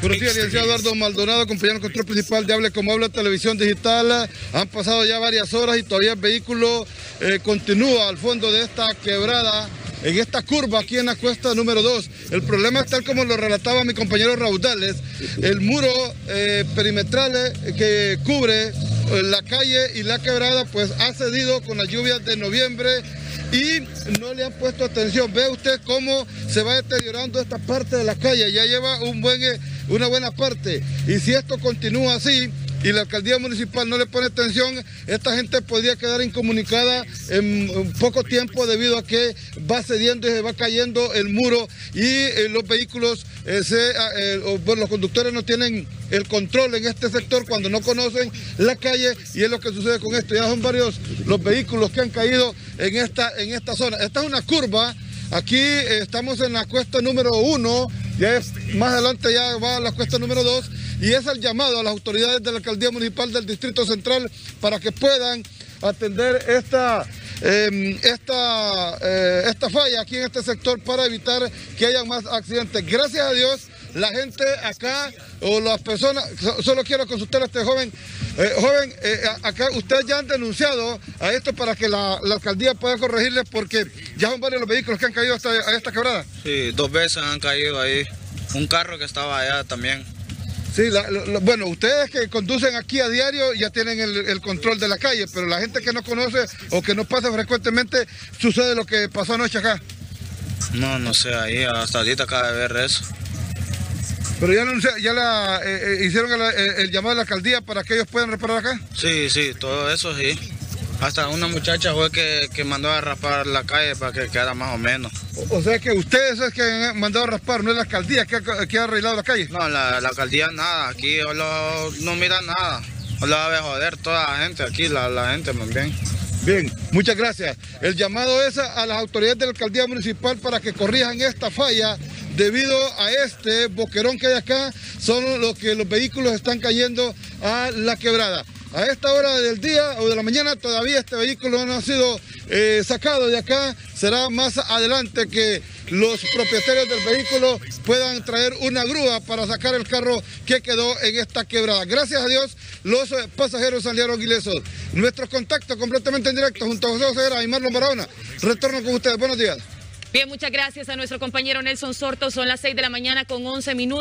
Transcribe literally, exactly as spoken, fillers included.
Buenos días, licenciado Eduardo Maldonado, compañero del control principal de Hable Como Hable Televisión Digital. Han pasado ya varias horas y todavía el vehículo eh, continúa al fondo de esta quebrada, en esta curva aquí en la cuesta número dos. El problema es tal como lo relataba mi compañero Raudales, el muro eh, perimetral que cubre la calle y la quebrada pues ha cedido con las lluvias de noviembre y no le han puesto atención. Ve usted cómo se va deteriorando esta parte de la calle, ya lleva un buen, una buena parte, y si esto continúa así y la alcaldía municipal no le pone atención, esta gente podría quedar incomunicada en poco tiempo debido a que va cediendo y se va cayendo el muro y eh, los vehículos, eh, se, eh, o, bueno, los conductores no tienen el control en este sector cuando no conocen la calle, y es lo que sucede con esto. Ya son varios los vehículos que han caído en esta, en esta zona. Esta es una curva, aquí eh, estamos en la cuesta número uno, ya es, más adelante ya va a la cuesta número dos, y es el llamado a las autoridades de la Alcaldía Municipal del Distrito Central para que puedan atender esta, eh, esta, eh, esta falla aquí en este sector para evitar que haya más accidentes. Gracias a Dios, la gente acá o las personas, solo quiero consultar a este joven, eh, joven, eh, acá ustedes ya han denunciado a esto para que la, la alcaldía pueda corregirles, porque ya son varios los vehículos que han caído hasta a esta quebrada. Sí, dos veces han caído ahí, un carro que estaba allá también. Sí, la, la, bueno, ustedes que conducen aquí a diario ya tienen el, el control de la calle, pero la gente que no conoce o que no pasa frecuentemente, ¿sucede lo que pasó anoche acá? No, no sé, ahí hasta ahorita acaba de ver eso. Pero ya, no, ya la, eh, eh, hicieron el, el llamado a la alcaldía para que ellos puedan reparar acá. Sí, sí, todo eso sí. Hasta una muchacha fue que, que mandó a raspar la calle para que quedara más o menos. O, o sea que ustedes es que han mandado a raspar, no es la alcaldía que ha, que ha arreglado la calle. No, la, la alcaldía nada, aquí lo, no mira nada. Lo va a joder toda la gente aquí, la, la gente más bien. Bien, muchas gracias. El llamado es a las autoridades de la alcaldía municipal para que corrijan esta falla. Debido a este boquerón que hay acá, son los que los vehículos están cayendo a la quebrada. A esta hora del día o de la mañana todavía este vehículo no ha sido eh, sacado de acá. Será más adelante que los propietarios del vehículo puedan traer una grúa para sacar el carro que quedó en esta quebrada. Gracias a Dios, los pasajeros salieron ilesos. Nuestros contactos completamente en directo junto a José Rivera y Marlon Barahona. Retorno con ustedes. Buenos días. Bien, muchas gracias a nuestro compañero Nelson Sorto. Son las seis de la mañana con once minutos.